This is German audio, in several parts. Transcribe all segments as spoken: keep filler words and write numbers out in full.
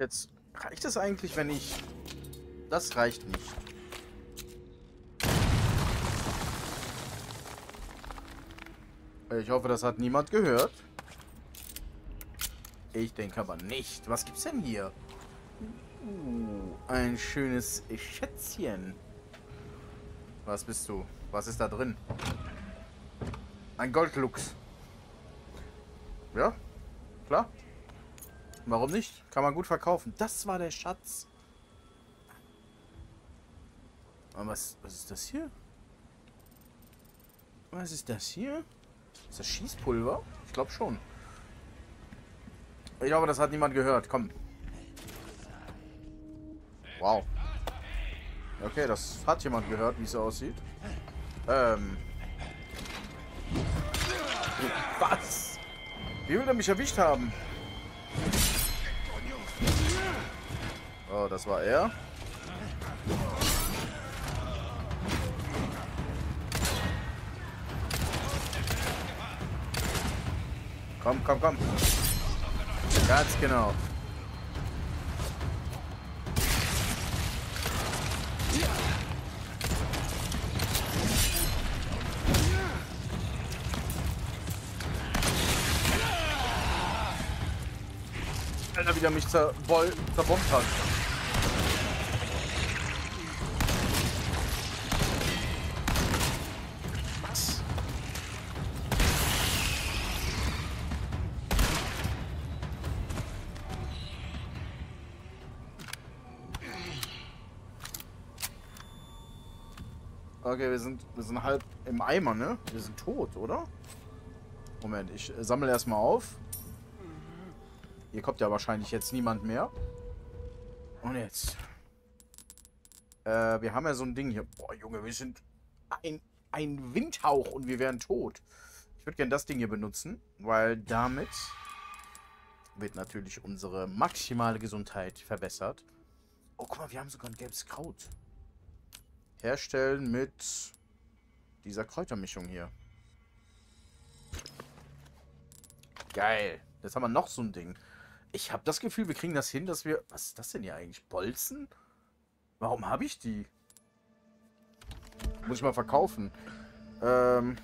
Jetzt reicht es eigentlich, wenn ich... Das reicht nicht. Ich hoffe, das hat niemand gehört. Ich denke aber nicht. Was gibt's denn hier? Uh, ein schönes Schätzchen. Was bist du? Was ist da drin? Ein Goldluchs. Ja, klar. Warum nicht? Kann man gut verkaufen. Das war der Schatz. Aber was, was ist das hier? Was ist das hier? Ist das Schießpulver? Ich glaube schon. Ich glaube, das hat niemand gehört. Komm. Wow. Okay, das hat jemand gehört, wie es aussieht. Ähm. Was? Wie will er mich erwischt haben? Oh, das war er. Komm, komm, komm. Ganz genau. Alter, wie der mich zer zerbombt hat. Okay, wir sind, wir sind halb im Eimer, ne? Wir sind tot, oder? Moment, ich sammle erstmal auf. Hier kommt ja wahrscheinlich jetzt niemand mehr. Und jetzt. Äh, wir haben ja so ein Ding hier. Boah, Junge, wir sind ein, ein Windhauch und wir wären tot. Ich würde gerne das Ding hier benutzen, weil damit wird natürlich unsere maximale Gesundheit verbessert. Oh, guck mal, wir haben sogar ein gelbes Kraut. Herstellen mit dieser Kräutermischung hier. Geil. Jetzt haben wir noch so ein Ding. Ich habe das Gefühl, wir kriegen das hin, dass wir... Was ist das denn hier eigentlich? Bolzen? Warum habe ich die? Muss ich mal verkaufen. Ähm...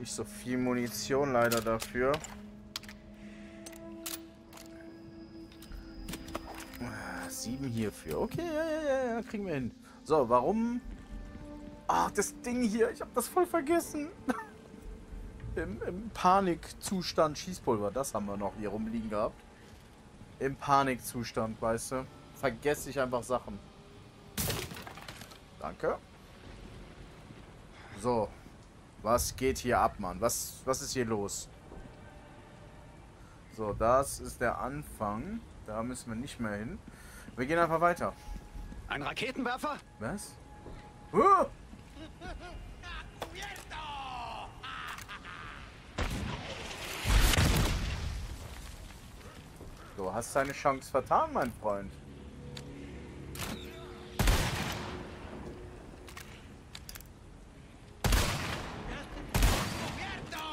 Nicht so viel Munition leider dafür. sieben hierfür. Okay, ja, ja, ja, ja, kriegen wir hin. So, warum? Ach, das Ding hier, ich habe das voll vergessen. Im, im Panikzustand Schießpulver, das haben wir noch hier rumliegen gehabt. Im Panikzustand, weißt du. Vergesse ich einfach Sachen. Danke. So, was geht hier ab, Mann? Was, was ist hier los? So, das ist der Anfang. Da müssen wir nicht mehr hin. Wir gehen einfach weiter. Ein Raketenwerfer? Was? Uh! Du hast deine Chance vertan, mein Freund.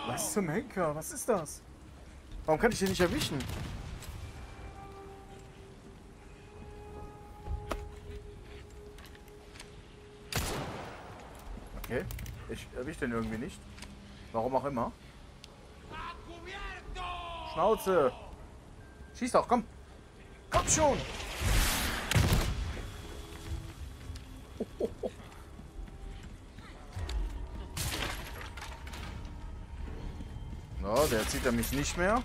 Was zum Henker? Was ist das? Warum kann ich den nicht erwischen? Okay, ich erwische den irgendwie nicht. Warum auch immer. Schnauze! Schieß doch, komm! Komm schon! Oh, oh, oh. No, der zieht er mich nicht mehr.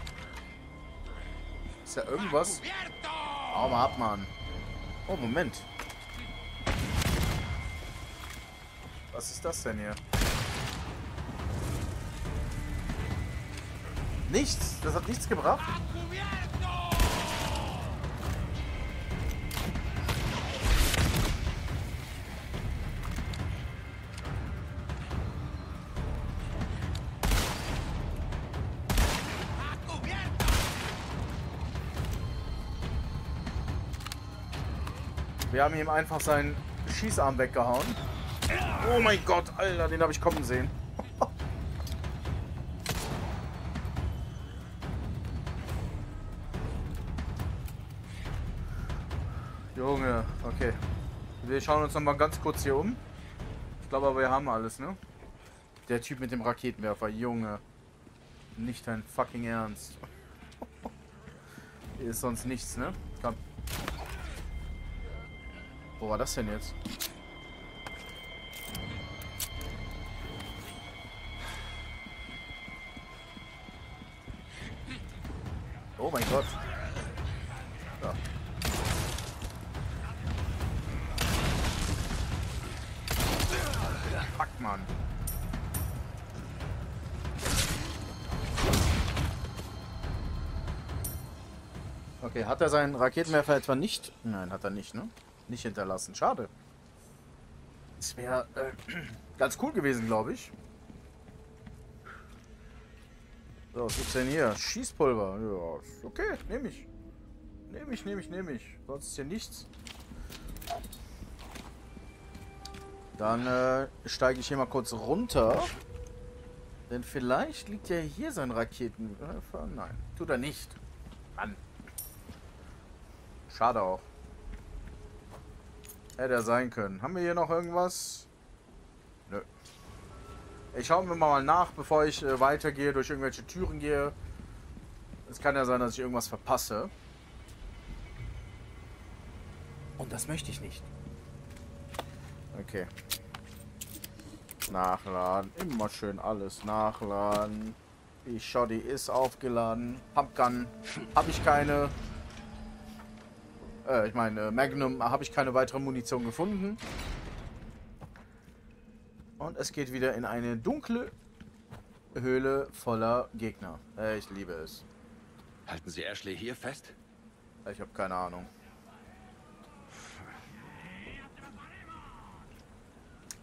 Ist ja irgendwas. Hau mal ab, Mann. Oh, Moment. Was ist das denn hier? Nichts! Das hat nichts gebracht. Wir haben ihm einfach seinen Schießarm weggehauen. Oh mein Gott, Alter, den habe ich kommen sehen. Junge, okay. Wir schauen uns noch mal ganz kurz hier um. Ich glaube aber, wir haben alles, ne? Der Typ mit dem Raketenwerfer, Junge. Nicht dein fucking Ernst. Hier ist sonst nichts, ne? Komm. Wo war das denn jetzt? Oh mein Gott. Da. Fuck, Mann. Okay, hat er seinen Raketenwerfer etwa nicht? Nein, hat er nicht, ne? Nicht hinterlassen. Schade. Das wäre äh, ganz cool gewesen, glaube ich. So, was gibt's denn hier? Schießpulver. Ja, okay, nehme ich. Nehme ich, nehme ich, nehme ich. Sonst ist hier nichts. Dann äh, steige ich hier mal kurz runter. Denn vielleicht liegt ja hier sein Raketenwerfer. Nein, tut er nicht. Mann. Schade auch. Hätte er sein können. Haben wir hier noch irgendwas? Nö. Ich schaue mir mal nach, bevor ich äh, weitergehe, durch irgendwelche Türen gehe. Es kann ja sein, dass ich irgendwas verpasse. Und das möchte ich nicht. Okay. Nachladen. Immer schön alles nachladen. Ich schau, die ist aufgeladen. Pumpgun habe ich keine. Äh, ich meine, Magnum habe ich keine weitere Munition gefunden. Und es geht wieder in eine dunkle Höhle voller Gegner. Äh, ich liebe es. Halten Sie Ashley hier fest? Ich habe keine Ahnung.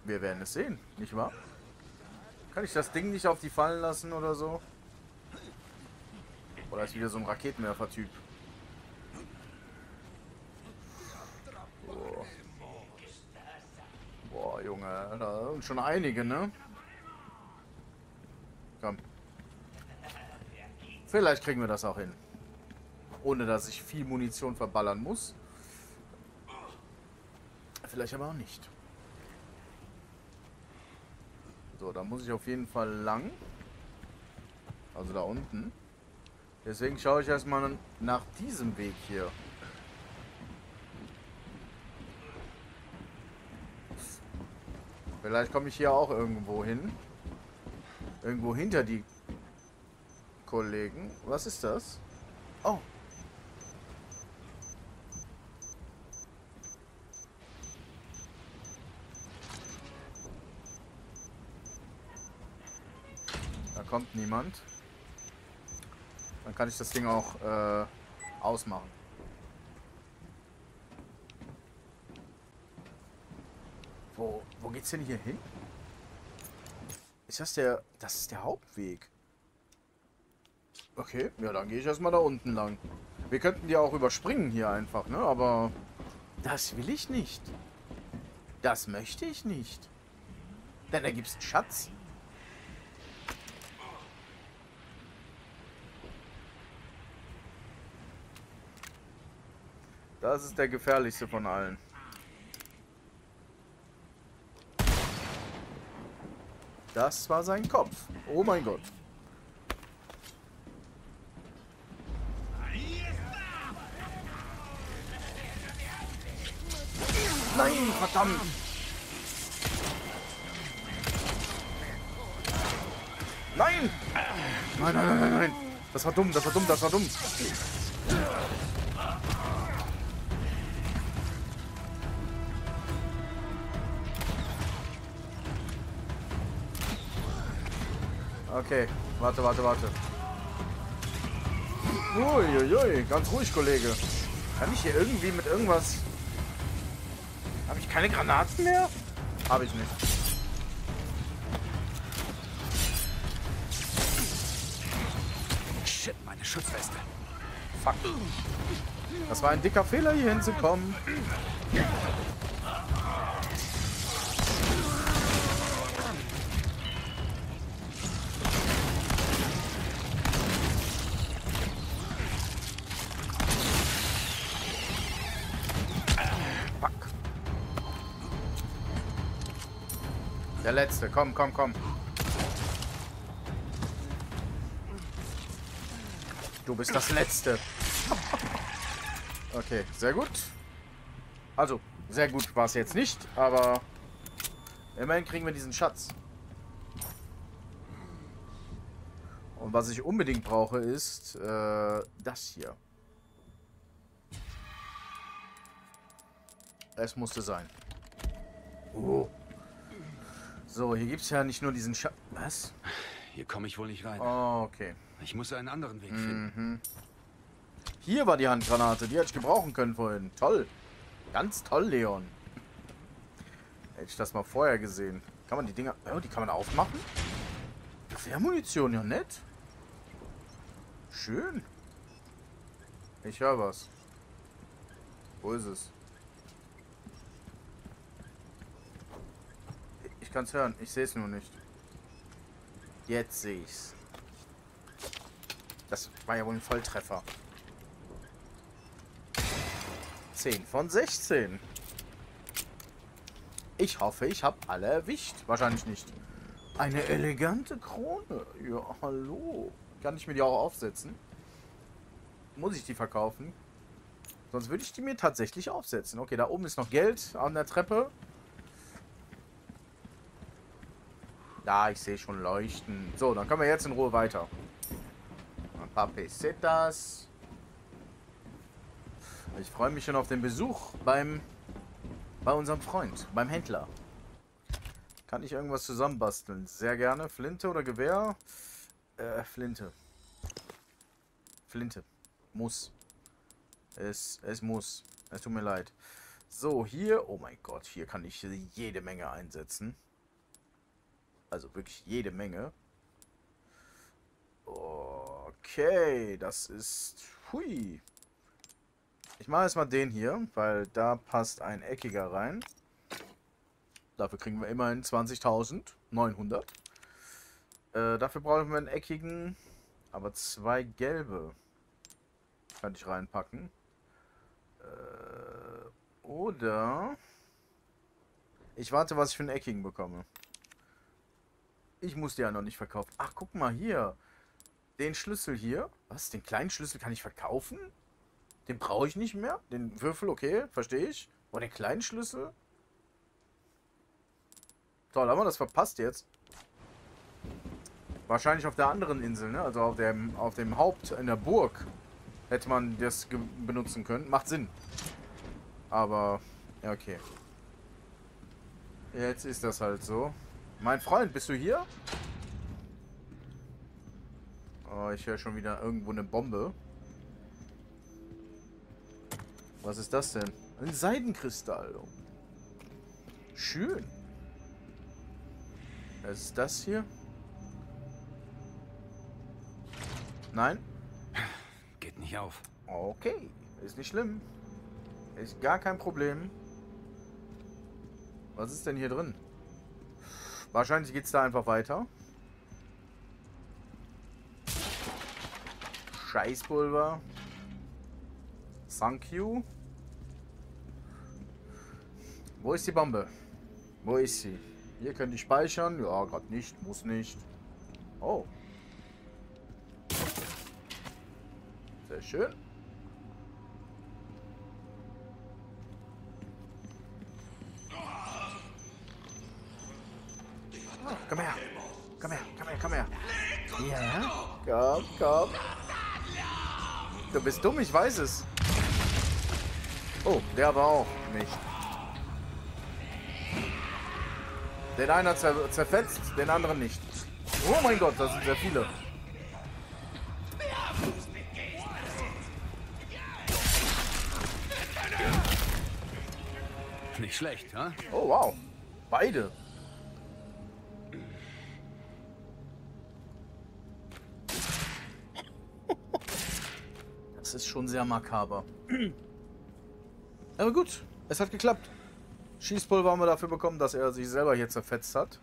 Wir werden es sehen, nicht wahr? Kann ich das Ding nicht auf die fallen lassen oder so? Oder ist wieder so ein Raketenwerfer-Typ? Boah. Boah, Junge, da sind schon einige, ne? Komm. Vielleicht kriegen wir das auch hin. Ohne, dass ich viel Munition verballern muss. Vielleicht aber auch nicht. So, da muss ich auf jeden Fall lang. Also da unten. Deswegen schaue ich erstmal nach diesem Weg hier. Vielleicht komme ich hier auch irgendwo hin. Irgendwo hinter die Kollegen. Was ist das? Oh. Da kommt niemand. Dann kann ich das Ding auch äh, ausmachen. Wo, wo geht's denn hier hin? Ist das der... Das ist der Hauptweg. Okay, ja, dann gehe ich erstmal da unten lang. Wir könnten die auch überspringen hier einfach, ne? Aber das will ich nicht. Das möchte ich nicht. Denn da gibt's einen Schatz. Das ist der gefährlichste von allen. Das war sein Kopf. Oh mein Gott. Nein, verdammt. Nein. Nein, nein, nein, nein, nein. Das war dumm, das war dumm, das war dumm. Okay, warte, warte, warte. Uiuiui, ganz ruhig, Kollege. Kann ich hier irgendwie mit irgendwas... Habe ich keine Granaten mehr? Habe ich nicht. Shit, meine Schutzweste. Fuck. Das war ein dicker Fehler, hier hinzukommen. Der letzte. Komm, komm, komm. Du bist das letzte. Okay, sehr gut. Also, sehr gut war es jetzt nicht, aber immerhin kriegen wir diesen Schatz. Und was ich unbedingt brauche, ist äh, das hier. Es musste sein. Oh. So, hier gibt es ja nicht nur diesen Schatz. Was? Hier komme ich wohl nicht rein. Oh, okay. Ich muss einen anderen Weg finden. Mhm. Hier war die Handgranate. Die hätte ich gebrauchen können vorhin. Toll. Ganz toll, Leon. Hätte ich das mal vorher gesehen. Kann man die Dinger... Oh, die kann man aufmachen? Quermunition, ja nett. Schön. Ich höre was. Wo ist es? Ich kann es hören. Ich sehe es nur nicht. Jetzt sehe ich's. Das war ja wohl ein Volltreffer. zehn von sechzehn. Ich hoffe, ich habe alle erwischt. Wahrscheinlich nicht. Eine elegante Krone. Ja, hallo. Kann ich mir die auch aufsetzen? Muss ich die verkaufen? Sonst würde ich die mir tatsächlich aufsetzen. Okay, da oben ist noch Geld an der Treppe. Da, ich sehe schon leuchten. So, dann können wir jetzt in Ruhe weiter. Ein paar Pesetas. Ich freue mich schon auf den Besuch beim bei unserem Freund, beim Händler. Kann ich irgendwas zusammenbasteln? Sehr gerne. Flinte oder Gewehr? Äh, Flinte. Flinte. Muss. Es, es muss. Es tut mir leid. So, hier. Oh mein Gott, hier kann ich jede Menge einsetzen. Also wirklich jede Menge. Okay, das ist... Hui. Ich mache erstmal den hier, weil da passt ein eckiger rein. Dafür kriegen wir immerhin zwanzigtausendneunhundert. Äh, dafür brauchen wir einen eckigen, aber zwei gelbe. Kann ich reinpacken. Äh, oder... Ich warte, was ich für einen eckigen bekomme. Ich muss die ja noch nicht verkaufen. Ach, guck mal hier. Den Schlüssel hier. Was? Den kleinen Schlüssel kann ich verkaufen? Den brauche ich nicht mehr. Den Würfel, okay, verstehe ich. Aber den kleinen Schlüssel? Toll, haben wir das verpasst jetzt. Wahrscheinlich auf der anderen Insel, ne? Also auf dem, auf dem Haupt, in der Burg hätte man das benutzen können. Macht Sinn. Aber, ja, okay. Jetzt ist das halt so. Mein Freund, bist du hier? Oh, ich höre schon wieder irgendwo eine Bombe. Was ist das denn? Ein Seidenkristall. Schön. Was ist das hier? Nein? Geht nicht auf. Okay. Ist nicht schlimm. Ist gar kein Problem. Was ist denn hier drin? Wahrscheinlich geht es da einfach weiter. Scheißpulver. Thank you. Wo ist die Bombe? Wo ist sie? Hier könnt ihr speichern. Ja, gerade nicht. Muss nicht. Oh. Sehr schön. Oh, komm her. Komm her. Komm her. Komm her. Ja. Komm, komm. Du bist dumm, ich weiß es. Oh, der aber auch nicht. Den einen hat zer zerfetzt, den anderen nicht. Oh mein Gott, das sind sehr viele. Nicht schlecht, ha? Oh wow, beide. Das ist schon sehr makaber. Aber gut, es hat geklappt. Schießpulver haben wir dafür bekommen, dass er sich selber hier zerfetzt hat.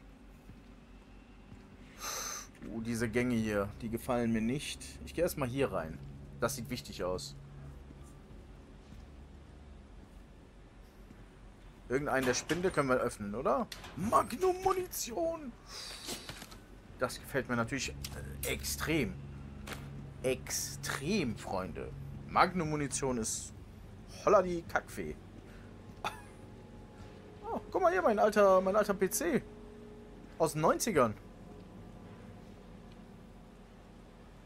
Oh, diese Gänge hier, die gefallen mir nicht. Ich gehe erstmal hier rein. Das sieht wichtig aus. Irgendeinen der Spinde können wir öffnen, oder? Magnum-Munition! Das gefällt mir natürlich äh, extrem. Extrem, Freunde. Magnum-Munition ist holla die Kackfee. Oh, guck mal hier, mein alter, mein alter P C. Aus den neunzigern.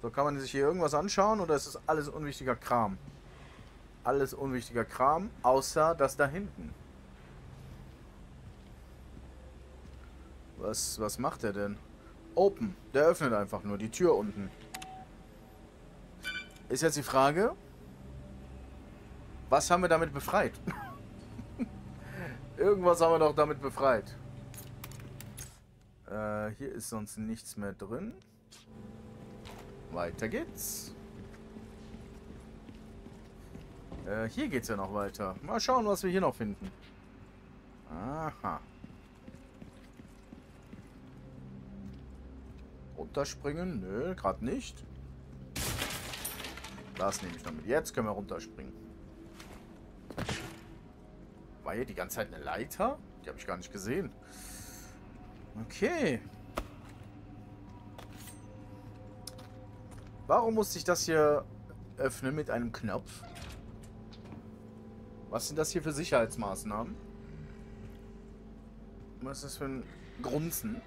So, kann man sich hier irgendwas anschauen oder ist das alles unwichtiger Kram? Alles unwichtiger Kram, außer das da hinten. Was, was macht der denn? Open. Der öffnet einfach nur die Tür unten. Ist jetzt die Frage, was haben wir damit befreit? Irgendwas haben wir doch damit befreit. Äh, hier ist sonst nichts mehr drin. Weiter geht's. Äh, hier geht's ja noch weiter. Mal schauen, was wir hier noch finden. Aha. Runterspringen? Nö, gerade nicht. Das nehme ich damit. Jetzt können wir runterspringen. War hier die ganze Zeit eine Leiter? Die habe ich gar nicht gesehen. Okay. Warum musste ich das hier öffnen mit einem Knopf? Was sind das hier für Sicherheitsmaßnahmen? Was ist das für ein Grunzen?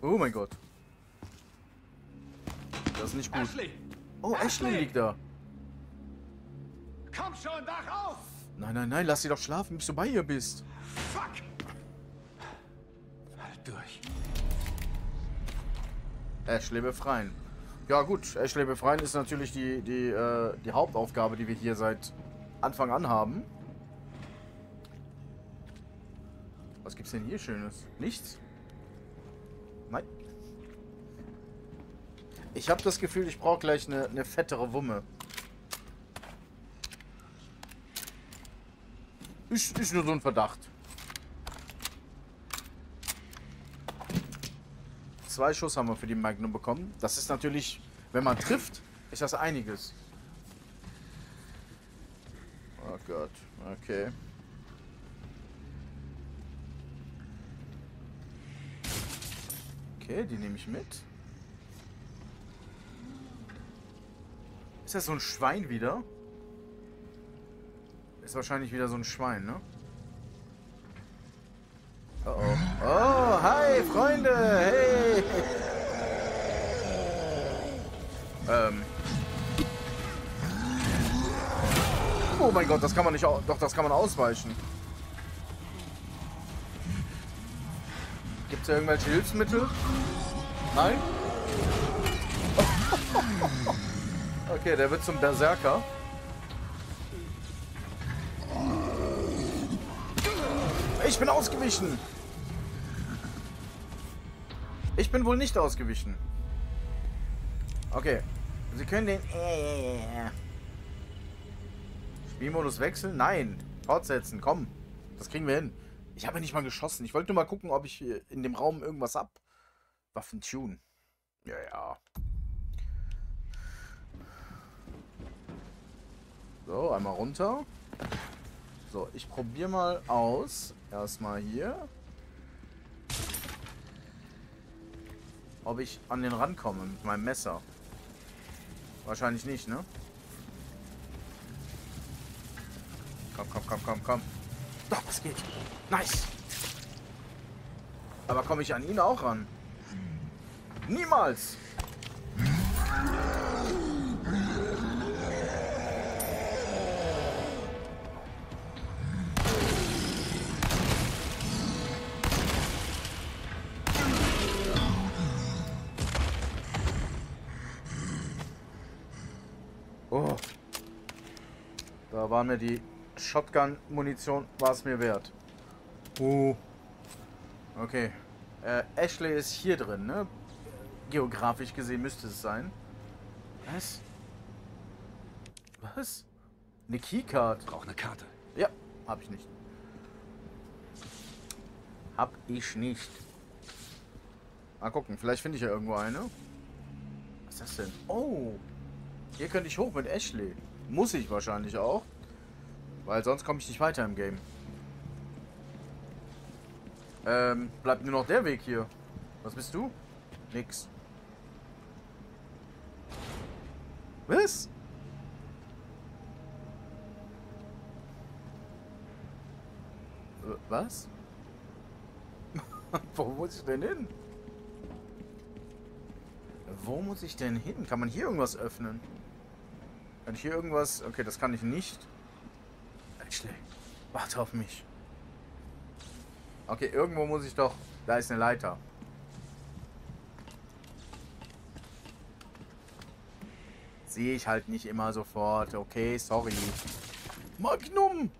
Oh mein Gott. Das ist nicht gut. Ashley. Oh, Ashley. Ashley liegt da. Komm schon, wach auf! Nein, nein, nein, lass sie doch schlafen, bis du bei ihr bist. Fuck! Halt durch. Ashley befreien. Ja gut, Ashley befreien ist natürlich die, die, äh, die Hauptaufgabe, die wir hier seit Anfang an haben. Was gibt's denn hier Schönes? Nichts? Nein. Ich habe das Gefühl, ich brauche gleich eine, eine fettere Wumme. Ist, ist nur so ein Verdacht. Zwei Schuss haben wir für die Magnum bekommen. Das ist natürlich, wenn man trifft, ist das einiges. Oh Gott, okay. Okay, die nehme ich mit. Ist das so ein Schwein wieder? Ist wahrscheinlich wieder so ein Schwein, ne? Oh oh. Oh, hi, Freunde! Hey! Ähm. Oh mein Gott, das kann man nicht au- Doch, das kann man ausweichen. Gibt's da irgendwelche Hilfsmittel? Nein? Okay, der wird zum Berserker. Ich bin ausgewichen. Ich bin wohl nicht ausgewichen. Okay. Sie können den... Spielmodus wechseln? Nein. Fortsetzen. Komm. Das kriegen wir hin. Ich habe nicht mal geschossen. Ich wollte nur mal gucken, ob ich in dem Raum irgendwas hab. Waffen tun. Ja, ja. So, einmal runter. So, ich probiere mal aus. Erstmal hier. Ob ich an den Rand komme mit meinem Messer. Wahrscheinlich nicht, ne? Komm, komm, komm, komm, komm. Doch, das geht. Nice. Aber komme ich an ihn auch ran? Niemals. Oh. Da war mir die Shotgun-Munition, war es mir wert. Oh. Okay. Äh, Ashley ist hier drin, ne? Geografisch gesehen müsste es sein. Was? Was? Eine Keycard. Ich brauch eine Karte. Ja, hab ich nicht. Hab ich nicht. Mal gucken, vielleicht finde ich ja irgendwo eine. Was ist das denn? Oh. Hier könnte ich hoch mit Ashley. Muss ich wahrscheinlich auch. Weil sonst komme ich nicht weiter im Game. Ähm, bleibt nur noch der Weg hier. Was bist du? Nix. Was? Was? Wo muss ich denn hin? Wo muss ich denn hin? Kann man hier irgendwas öffnen? Kann ich hier irgendwas... Okay, das kann ich nicht. Ashley, warte auf mich. Okay, irgendwo muss ich doch... Da ist eine Leiter. Sehe ich halt nicht immer sofort. Okay, sorry. Magnum!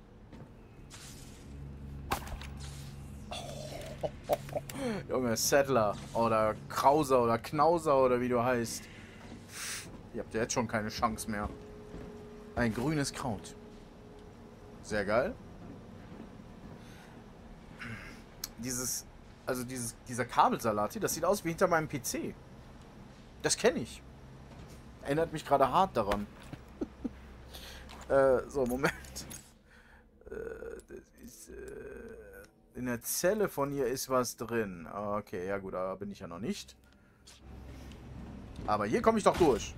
Junge, Settler oder Krauser oder Knauser oder wie du heißt. Ihr habt ja jetzt schon keine Chance mehr. Ein grünes Kraut. Sehr geil. Dieses, also dieses, dieser Kabelsalat hier, das sieht aus wie hinter meinem P C. Das kenne ich. Erinnert mich gerade hart daran. äh, so, Moment. Äh, das ist... Äh In der Zelle von ihr ist was drin. Okay, ja gut, da bin ich ja noch nicht. Aber hier komme ich doch durch.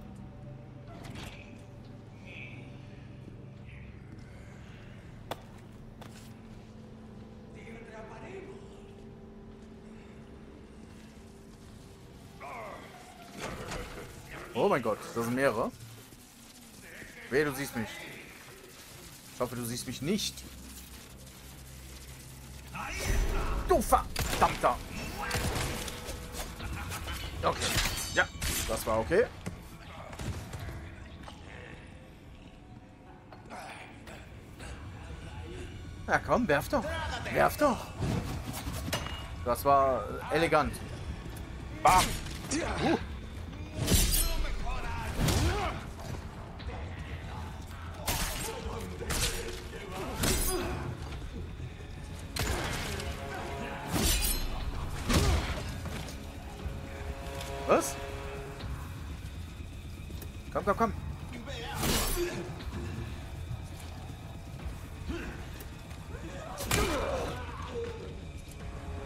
Oh mein Gott, das sind mehrere. Weh, du siehst mich. Ich hoffe, du siehst mich nicht. Du verdammter! Okay. Ja, das war okay. Na komm, werf doch. Werf doch. Das war elegant. Bam! Uh. Was? Komm, komm, komm.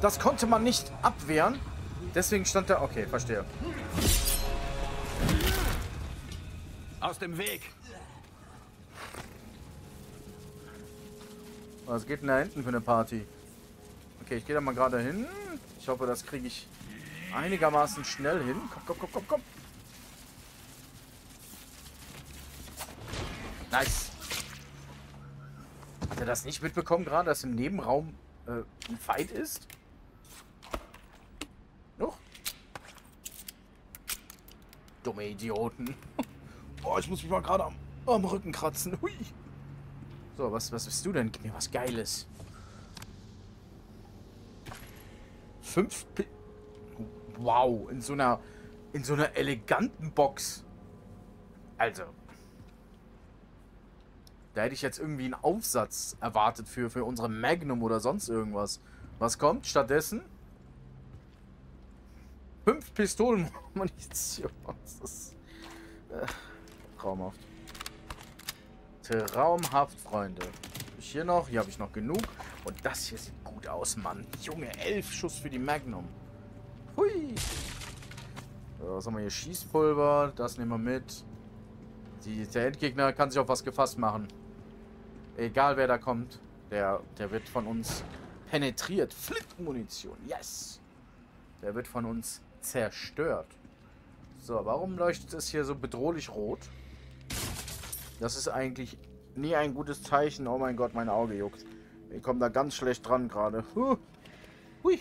Das konnte man nicht abwehren. Deswegen stand da... Okay, verstehe. Aus dem Weg. Was geht denn da hinten für eine Party? Okay, ich gehe da mal gerade hin. Ich hoffe, das kriege ich... einigermaßen schnell hin. Komm, komm, komm, komm, komm. Nice. Hat er das nicht mitbekommen gerade, dass im Nebenraum äh, ein Fight ist? Noch? Dumme Idioten. Boah, ich muss mich mal gerade am, am Rücken kratzen. Hui. So, was, was bist du denn? Gib mir was Geiles. Fünf... P Wow, in so einer in so einer eleganten Box. Also. Da hätte ich jetzt irgendwie einen Aufsatz erwartet für, für unsere Magnum oder sonst irgendwas. Was kommt stattdessen? Fünf Pistolen. Das ist äh, traumhaft. Traumhaft, Freunde. Hab ich hier noch? Hier habe ich noch genug. Und das hier sieht gut aus, Mann. Junge, elf Schuss für die Magnum. Hui. So, was haben wir hier? Schießpulver. Das nehmen wir mit. Die, der Endgegner kann sich auf was gefasst machen. Egal wer da kommt. Der, der wird von uns penetriert. Flintmunition. Yes. Der wird von uns zerstört. So, warum leuchtet es hier so bedrohlich rot? Das ist eigentlich nie ein gutes Zeichen. Oh mein Gott, mein Auge juckt. Wir kommen da ganz schlecht dran gerade. Huh. Hui.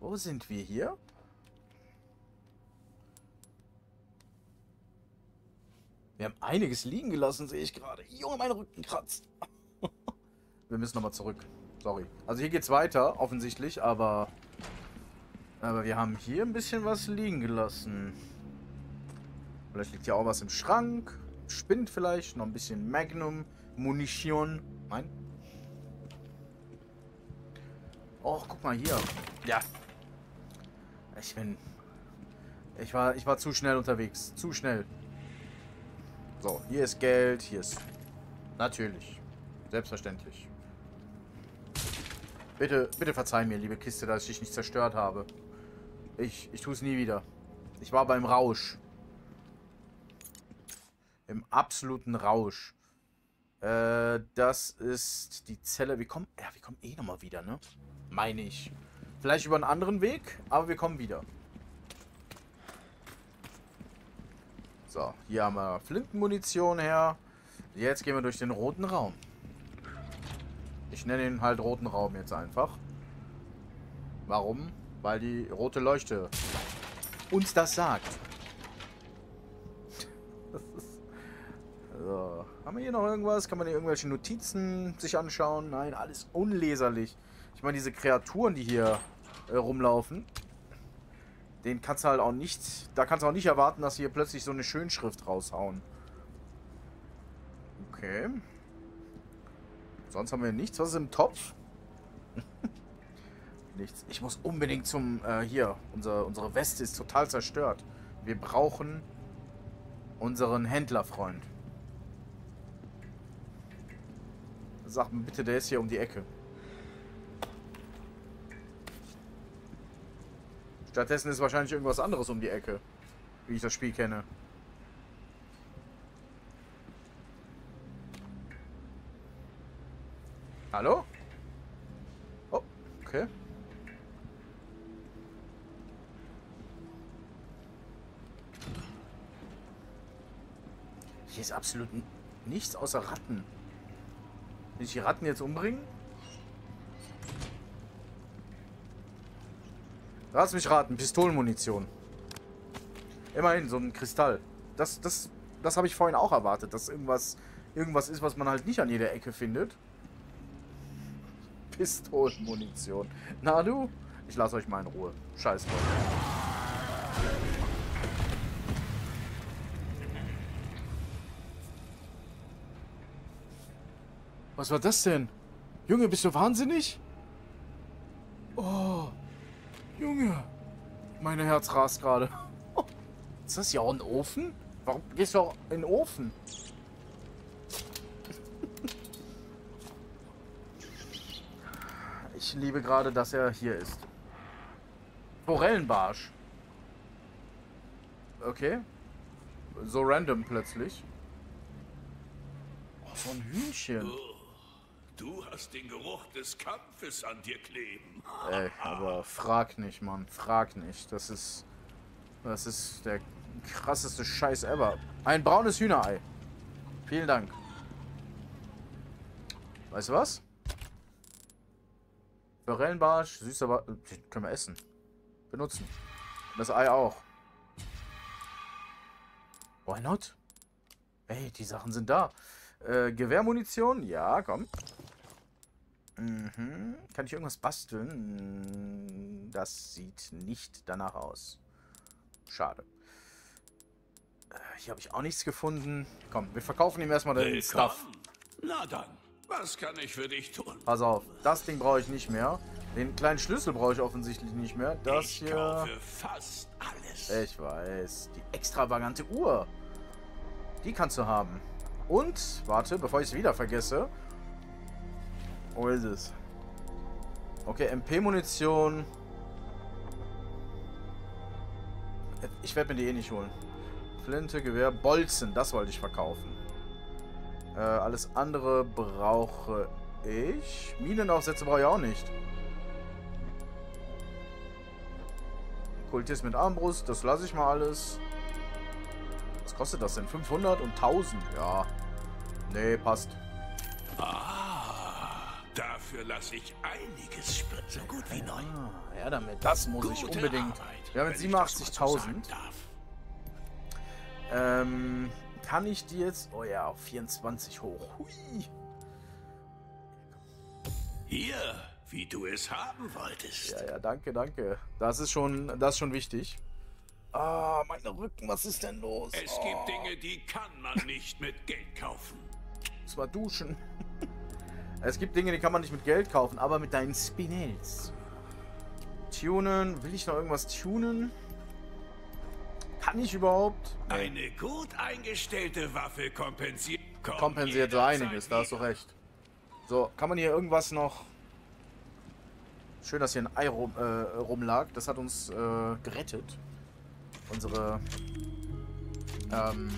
Wo sind wir hier? Wir haben einiges liegen gelassen, sehe ich gerade. Junge, mein Rücken kratzt. Wir müssen nochmal zurück. Sorry. Also hier geht's weiter, offensichtlich, aber... Aber wir haben hier ein bisschen was liegen gelassen. Vielleicht liegt hier auch was im Schrank. Spind vielleicht. Noch ein bisschen Magnum. Munition. Nein. Och, guck mal hier. Ja. Ich bin... Ich war, ich war zu schnell unterwegs. Zu schnell. So, hier ist Geld. Hier ist Natürlich. Selbstverständlich. Bitte, bitte verzeih mir, liebe Kiste, dass ich dich nicht zerstört habe. Ich, ich tue es nie wieder. Ich war beim Rausch. Im absoluten Rausch. Äh, das ist die Zelle. Wir kommen, ja, wir kommen eh nochmal wieder, ne? Meine ich. Vielleicht über einen anderen Weg, aber wir kommen wieder. So, hier haben wir Flintenmunition her. Jetzt gehen wir durch den roten Raum. Ich nenne ihn halt roten Raum jetzt einfach. Warum? Weil die rote Leuchte uns das sagt. Das ist so. Haben wir hier noch irgendwas? Kann man hier irgendwelche Notizen sich anschauen? Nein, alles unleserlich. Ich meine, diese Kreaturen, die hier äh, rumlaufen, den kannst du halt auch nicht, da kannst du auch nicht erwarten, dass sie hier plötzlich so eine Schönschrift raushauen. Okay. Sonst haben wir nichts. Was ist im Topf? Nichts. Ich muss unbedingt zum... Äh, hier, unser, unsere Weste ist total zerstört. Wir brauchen unseren Händlerfreund. Sag mir bitte, der ist hier um die Ecke. Stattdessen ist wahrscheinlich irgendwas anderes um die Ecke, wie ich das Spiel kenne. Hallo? Oh, okay. Hier ist absolut nichts außer Ratten. Will ich die Ratten jetzt umbringen? Lass mich raten, Pistolenmunition. Immerhin, so ein Kristall. Das, das, das habe ich vorhin auch erwartet, dass irgendwas, irgendwas ist, was man halt nicht an jeder Ecke findet. Pistolenmunition. Na du? Ich lasse euch mal in Ruhe. Scheiß drauf. Was war das denn? Junge, bist du wahnsinnig? Oh. Junge. Mein Herz rast gerade. Ist das ja auch ein Ofen? Warum gehst du auch in den Ofen? Ich liebe gerade, dass er hier ist. Forellenbarsch. Okay. So random plötzlich. Oh, so ein Hühnchen. Du hast den Geruch des Kampfes an dir kleben. Ey, aber frag nicht, Mann. Frag nicht. Das ist... Das ist der krasseste Scheiß ever. Ein braunes Hühnerei. Vielen Dank. Weißt du was? Forellenbarsch, süßer Barsch, können wir essen. Benutzen. Das Ei auch. Why not? Ey, die Sachen sind da. Äh, Gewehrmunition? Ja, komm. Mhm. Kann ich irgendwas basteln? Das sieht nicht danach aus. Schade. Äh, hier habe ich auch nichts gefunden. Komm, wir verkaufen ihm erstmal den Stuff. Na dann. Was kann ich für dich tun? Pass auf, das Ding brauche ich nicht mehr. Den kleinen Schlüssel brauche ich offensichtlich nicht mehr. Das ich hier... kaufe fast alles. Ich weiß. Die extravagante Uhr. Die kannst du haben. Und, warte, bevor ich es wieder vergesse. Wo ist es? Okay, M P-Munition. Ich werde mir die eh nicht holen. Flinte, Gewehr, Bolzen. Das wollte ich verkaufen. Äh, alles andere brauche ich. Minenaufsätze brauche ich auch nicht. Kultist mit Armbrust, das lasse ich mal alles. Was kostet das denn? fünfhundert und tausend? Ja. Nee, passt. Ah, dafür lasse ich einiges spritzen. So gut wie neu. Ah, ja, damit. Das muss Gute ich unbedingt. Arbeit, wir haben jetzt siebenundachtzigtausend. Ähm... Kann ich die jetzt... Oh ja, auf vierundzwanzig hoch. Hui. Hier, wie du es haben wolltest. Ja, ja, danke, danke. Das ist schon, das ist schon wichtig. Ah, meine Rücken, was ist denn los? Es oh. gibt Dinge, die kann man nicht mit Geld kaufen. Das war duschen. Es gibt Dinge, die kann man nicht mit Geld kaufen, aber mit deinen Spinels. Tunen. Will ich noch irgendwas tunen? Kann ich überhaupt? Eine gut eingestellte Waffe kompensiert. kompensiert so einiges, da hast du recht. So, kann man hier irgendwas noch... Schön, dass hier ein Ei rum, äh, rumlag. Das hat uns äh, gerettet. Unsere ähm,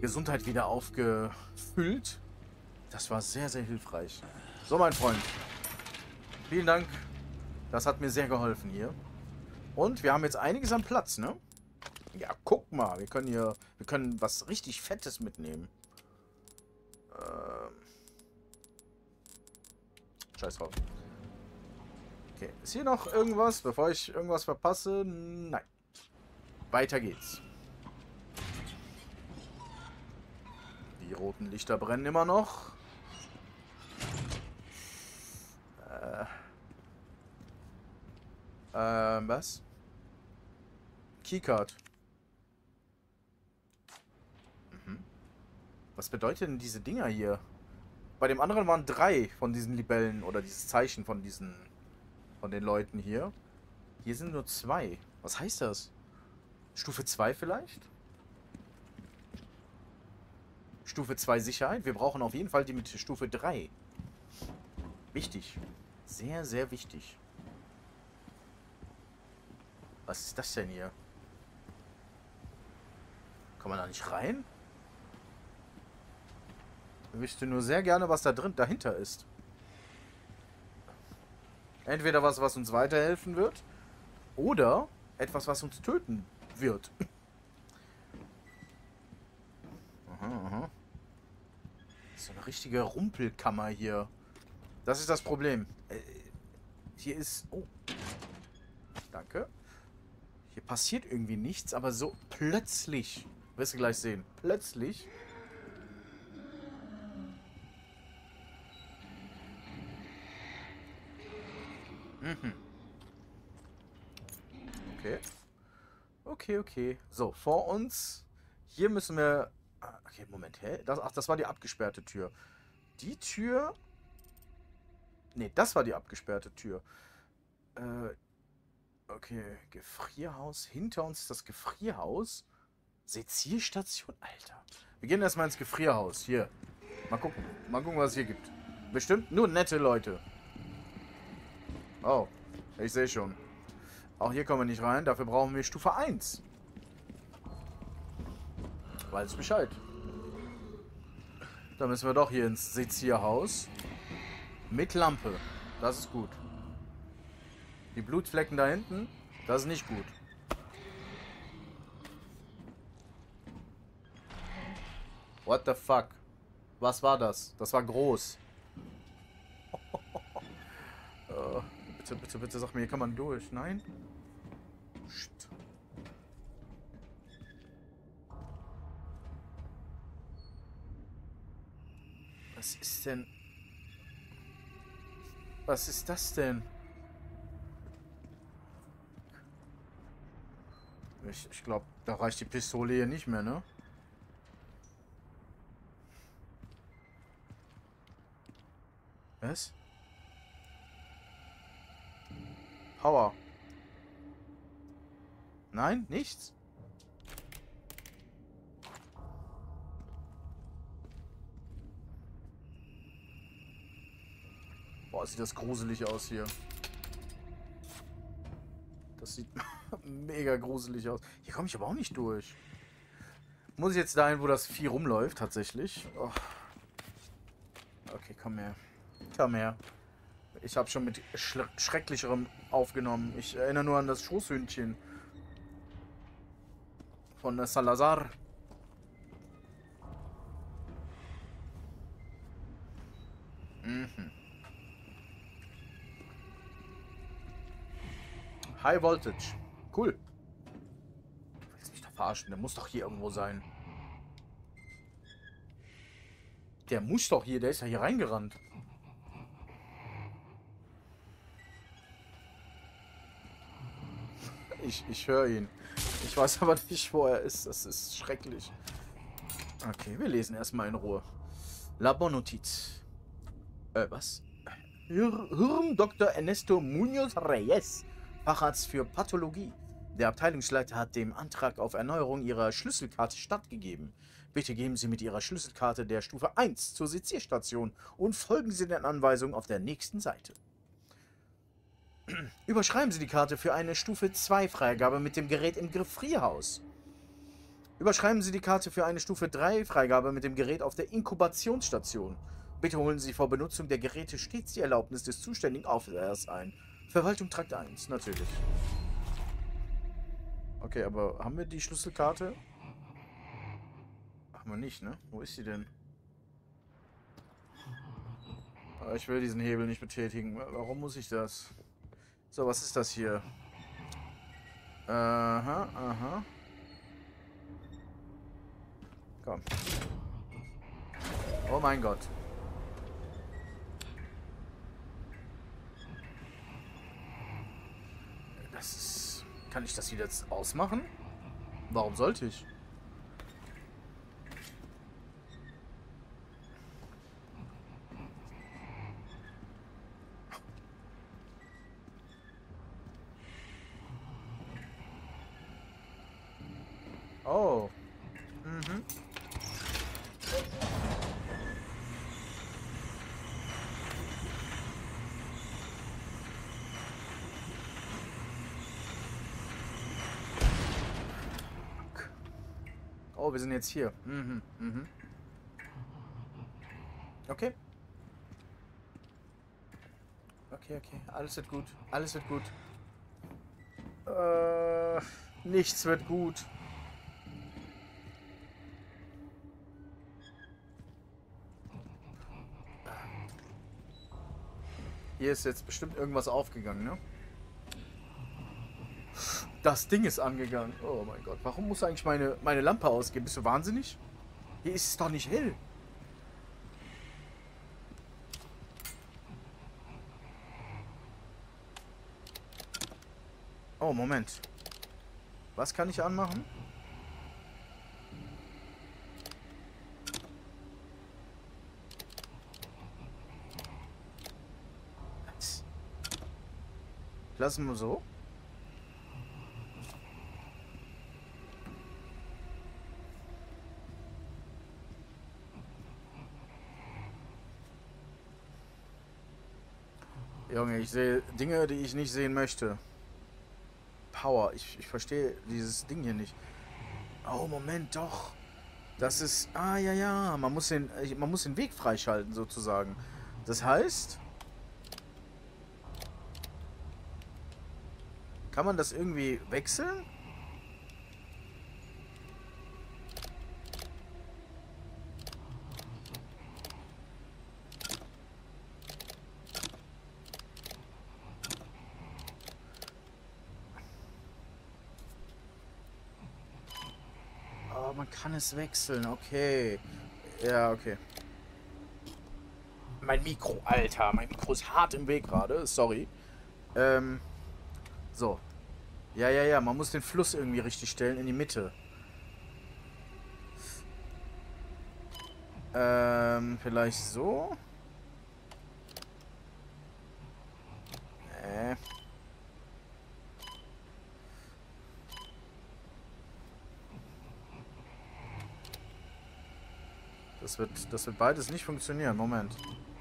Gesundheit wieder aufgefüllt. Das war sehr, sehr hilfreich. So, mein Freund. Vielen Dank. Das hat mir sehr geholfen hier. Und wir haben jetzt einiges an Platz, ne? Ja, guck mal. Wir können hier... Wir können was richtig Fettes mitnehmen. Ähm... Scheiß drauf. Okay. Ist hier noch irgendwas, bevor ich irgendwas verpasse? Nein. Weiter geht's. Die roten Lichter brennen immer noch. Äh... Ähm, was? Keycard. Mhm. Was bedeutet denn diese Dinger hier? Bei dem anderen waren drei von diesen Libellen oder dieses Zeichen von diesen... von den Leuten hier. Hier sind nur zwei. Was heißt das? Stufe zwei vielleicht? Stufe zwei Sicherheit? Wir brauchen auf jeden Fall die mit Stufe drei. Wichtig. Sehr, sehr wichtig. Was ist das denn hier? Kann man da nicht rein? Ich wüsste nur sehr gerne, was da drin dahinter ist. Entweder was, was uns weiterhelfen wird, oder etwas, was uns töten wird. Aha, aha. So eine richtige Rumpelkammer hier. Das ist das Problem. Äh, hier ist... Oh. Danke. Hier passiert irgendwie nichts, aber so plötzlich, wirst du gleich sehen, plötzlich mhm. Okay. Okay, okay. So, vor uns hier müssen wir... Okay, Moment, hä? Das, ach, das war die abgesperrte Tür. Die Tür... Ne, das war die abgesperrte Tür. Äh... Okay, Gefrierhaus. Hinter uns ist das Gefrierhaus. Sezierstation, Alter. Wir gehen erstmal ins Gefrierhaus. Hier. Mal gucken. Mal gucken, was es hier gibt. Bestimmt nur nette Leute. Oh, ich sehe schon. Auch hier kommen wir nicht rein. Dafür brauchen wir Stufe eins. Weiß Bescheid. Dann müssen wir doch hier ins Sezierhaus. Mit Lampe. Das ist gut. Die Blutflecken da hinten, das ist nicht gut. What the fuck? Was war das? Das war groß. uh, bitte, bitte, bitte sag mir, hier kann man durch. Nein? Shit. Was ist denn? Was ist das denn? Ich, ich glaube, da reicht die Pistole hier nicht mehr, ne? Was? Power. Nein, nichts. Boah, sieht das gruselig aus hier. Das sieht... mega gruselig aus. Hier komme ich aber auch nicht durch. Muss ich jetzt dahin, wo das Vieh rumläuft, tatsächlich. Oh. Okay, komm her. Komm her. Ich habe schon mit Schle Schrecklicherem aufgenommen. Ich erinnere nur an das Schoßhündchen. Von Salazar. Mhm. High Voltage. Cool. Willst mich doch verarschen. Der muss doch hier irgendwo sein. Der muss doch hier. Der ist ja hier reingerannt. Ich, ich höre ihn. Ich weiß aber nicht, wo er ist. Das ist schrecklich. Okay, wir lesen erstmal in Ruhe. Labornotiz. Äh, was? Hirn Doktor Ernesto Munoz Reyes. Facharzt für Pathologie Der Abteilungsleiter hat dem Antrag auf Erneuerung Ihrer Schlüsselkarte stattgegeben. Bitte gehen Sie mit Ihrer Schlüsselkarte der Stufe eins zur C C-Station und folgen Sie den Anweisungen auf der nächsten Seite. Überschreiben Sie die Karte für eine Stufe zwei Freigabe mit dem Gerät im Gefrierhaus. Überschreiben Sie die Karte für eine Stufe drei Freigabe mit dem Gerät auf der Inkubationsstation. Bitte holen Sie vor Benutzung der Geräte stets die Erlaubnis des zuständigen Aufsehers ein. Verwaltung Trakt eins, natürlich. Okay, aber haben wir die Schlüsselkarte? Haben wir nicht, ne? Wo ist sie denn? Aber ich will diesen Hebel nicht betätigen. Warum muss ich das? So, was ist das hier? Aha, aha. Komm. Oh mein Gott. Das ist... Kann ich das wieder jetzt ausmachen? Warum sollte ich? Oh. Mhm. Oh, wir sind jetzt hier. Mhm, mhm. Okay. Okay, okay. Alles wird gut. Alles wird gut. Äh, nichts wird gut. Hier ist jetzt bestimmt irgendwas aufgegangen, ne? Das Ding ist angegangen. Oh mein Gott, warum muss eigentlich meine, meine Lampe ausgehen? Bist du wahnsinnig? Hier ist es doch nicht hell. Oh, Moment. Was kann ich anmachen? Lassen wir so. Junge, ich sehe Dinge, die ich nicht sehen möchte. Power. Ich, ich verstehe dieses Ding hier nicht. Oh, Moment, doch. Das ist... Ah, ja, ja. Man muss den, man muss den Weg freischalten, sozusagen. Das heißt... Kann man das irgendwie wechseln? Oh, man kann es wechseln, okay. Ja, okay. Mein Mikro, Alter. Mein Mikro ist hart im Weg gerade, sorry. Ähm... So. Ja, ja, ja. Man muss den Fluss irgendwie richtig stellen in die Mitte. Ähm, vielleicht so? Nee. Das wird, das wird beides nicht funktionieren. Moment.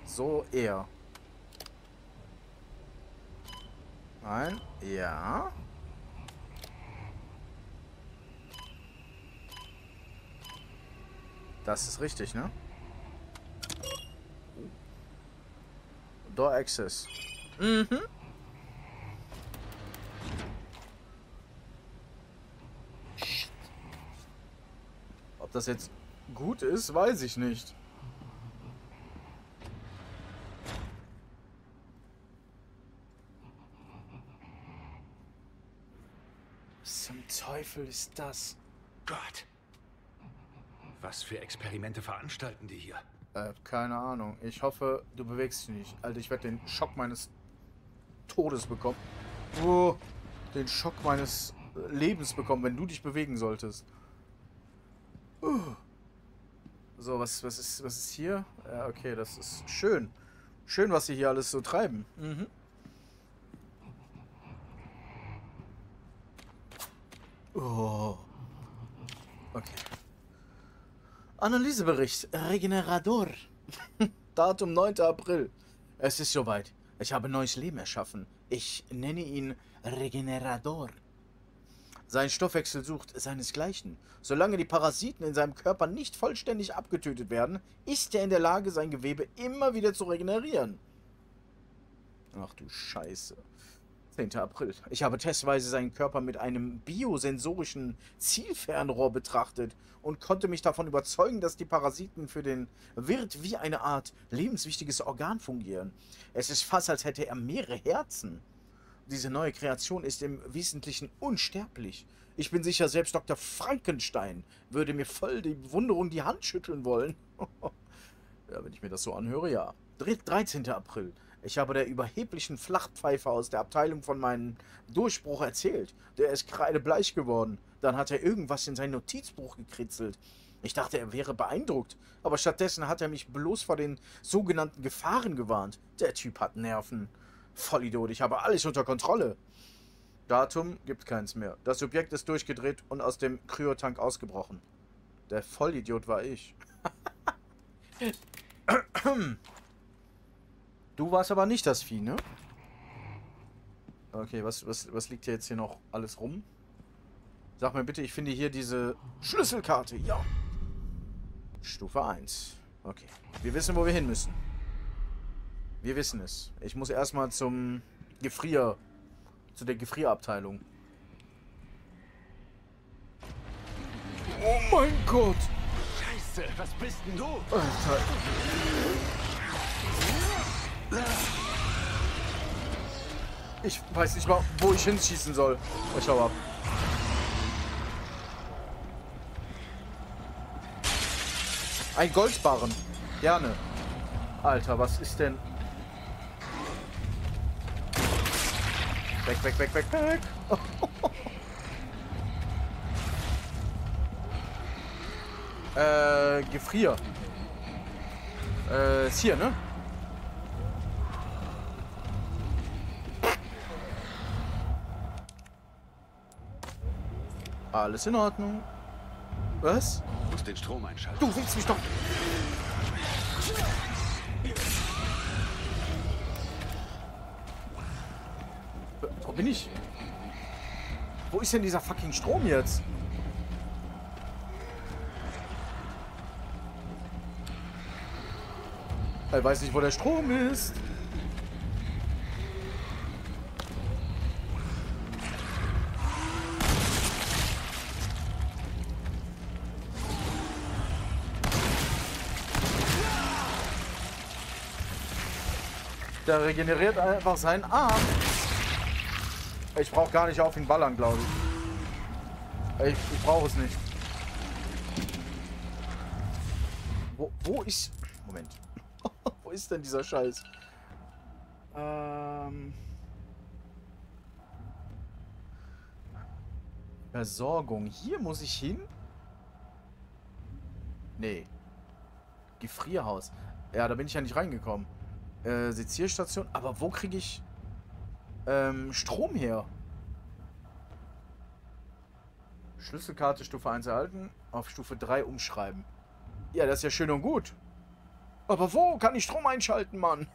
So eher. Nein. Ja. Das ist richtig, ne? Door Access. Mhm. Shit. Ob das jetzt gut ist, weiß ich nicht. Teufel ist das? Gott! Was für Experimente veranstalten die hier? Äh, keine Ahnung. Ich hoffe, du bewegst dich nicht. Alter, ich werde den Schock meines Todes bekommen. Oh, den Schock meines Lebens bekommen, wenn du dich bewegen solltest. Uh. So, was, was, ist, was ist hier? Ja, okay, das ist schön. Schön, was sie hier alles so treiben. Mhm. Oh. Okay. Analysebericht. Regenerador. Datum neunter April. Es ist soweit. Ich habe neues Leben erschaffen. Ich nenne ihn Regenerador. Sein Stoffwechsel sucht seinesgleichen. Solange die Parasiten in seinem Körper nicht vollständig abgetötet werden, ist er in der Lage, sein Gewebe immer wieder zu regenerieren. Ach du Scheiße. zehnter April. Ich habe testweise seinen Körper mit einem biosensorischen Zielfernrohr betrachtet und konnte mich davon überzeugen, dass die Parasiten für den Wirt wie eine Art lebenswichtiges Organ fungieren. Es ist fast, als hätte er mehrere Herzen. Diese neue Kreation ist im Wesentlichen unsterblich. Ich bin sicher, selbst Doktor Frankenstein würde mir voll die Bewunderung die Hand schütteln wollen. Ja, wenn ich mir das so anhöre, ja. dreizehnter April. Ich habe der überheblichen Flachpfeife aus der Abteilung von meinem Durchbruch erzählt. Der ist kreidebleich geworden. Dann hat er irgendwas in sein Notizbuch gekritzelt. Ich dachte, er wäre beeindruckt, aber stattdessen hat er mich bloß vor den sogenannten Gefahren gewarnt. Der Typ hat Nerven. Vollidiot, ich habe alles unter Kontrolle. Datum gibt keins mehr. Das Subjekt ist durchgedreht und aus dem Kryotank ausgebrochen. Der Vollidiot war ich. Du warst aber nicht das Vieh, ne? Okay, was, was, was liegt hier jetzt hier noch alles rum? Sag mir bitte, ich finde hier diese Schlüsselkarte. Ja. Stufe eins. Okay. Wir wissen, wo wir hin müssen. Wir wissen es. Ich muss erstmal zum Gefrier. Zu der Gefrierabteilung. Oh mein Gott! Scheiße, was bist denn du? Alter. Ich weiß nicht mal, wo ich hinschießen soll. Ich schau ab. Ein Goldbarren. Gerne. Alter, was ist denn? Weg, weg, weg, weg, weg. äh, Gefrier. Äh, ist hier, ne? Alles in Ordnung. Was? Du musst den Strom einschalten. Du willst mich doch... Wo bin ich? Wo ist denn dieser fucking Strom jetzt? Ich weiß nicht, wo der Strom ist. Der regeneriert einfach seinen Arm. Ich brauche gar nicht auf ihn ballern, glaube ich. Ich, ich brauche es nicht. Wo, wo ist... Moment. Wo ist denn dieser Scheiß? Ähm... Versorgung. Hier muss ich hin? Nee. Gefrierhaus. Ja, da bin ich ja nicht reingekommen. Äh, Sezierstation. Aber wo kriege ich ähm, Strom her? Schlüsselkarte Stufe eins erhalten. Auf Stufe drei umschreiben. Ja, das ist ja schön und gut. Aber wo kann ich Strom einschalten, Mann?